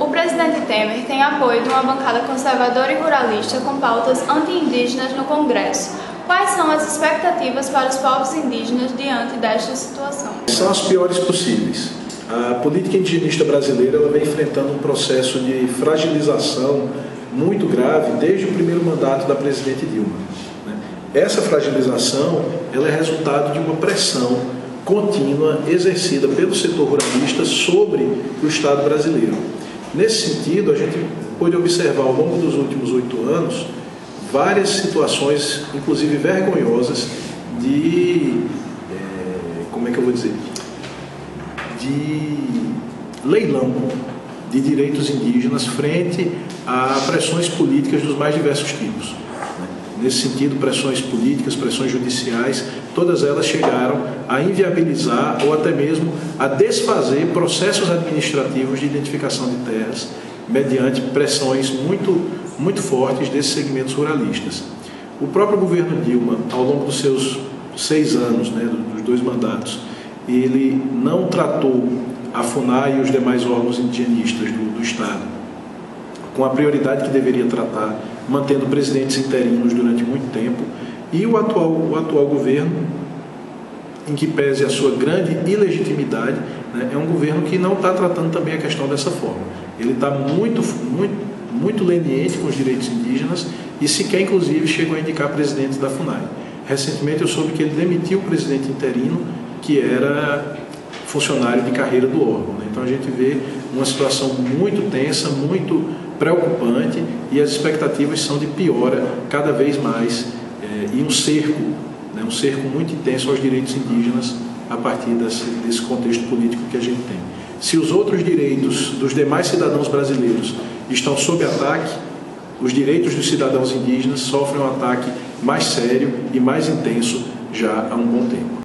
O presidente Temer tem apoio de uma bancada conservadora e ruralista com pautas anti-indígenas no Congresso. Quais são as expectativas para os povos indígenas diante desta situação? São as piores possíveis. A política indigenista brasileira ela vem enfrentando um processo de fragilização muito grave desde o primeiro mandato da presidente Dilma. Essa fragilização ela é resultado de uma pressão contínua exercida pelo setor ruralista sobre o Estado brasileiro. Nesse sentido, a gente pôde observar ao longo dos últimos 8 anos várias situações, inclusive vergonhosas, de leilão de direitos indígenas frente a pressões políticas dos mais diversos tipos. Nesse sentido, pressões políticas, pressões judiciais, todas elas chegaram a inviabilizar ou até mesmo a desfazer processos administrativos de identificação de terras mediante pressões muito fortes desses segmentos ruralistas. O próprio governo Dilma, ao longo dos seus 6 anos, dos 2 mandatos, ele não tratou a FUNAI e os demais órgãos indigenistas do Estado com a prioridade que deveria tratar, mantendo presidentes interinos durante muito tempo, e o atual governo, em que pese a sua grande ilegitimidade, é um governo que não está tratando também a questão dessa forma. Ele está muito leniente com os direitos indígenas e sequer, inclusive, chegou a indicar presidentes da FUNAI. Recentemente eu soube que ele demitiu o presidente interino, que era funcionário de carreira do órgão. Então a gente vê uma situação muito tensa, muito preocupante, e as expectativas são de piora cada vez mais e um cerco muito intenso aos direitos indígenas a partir desse contexto político que a gente tem. Se os outros direitos dos demais cidadãos brasileiros estão sob ataque, os direitos dos cidadãos indígenas sofrem um ataque mais sério e mais intenso já há um bom tempo.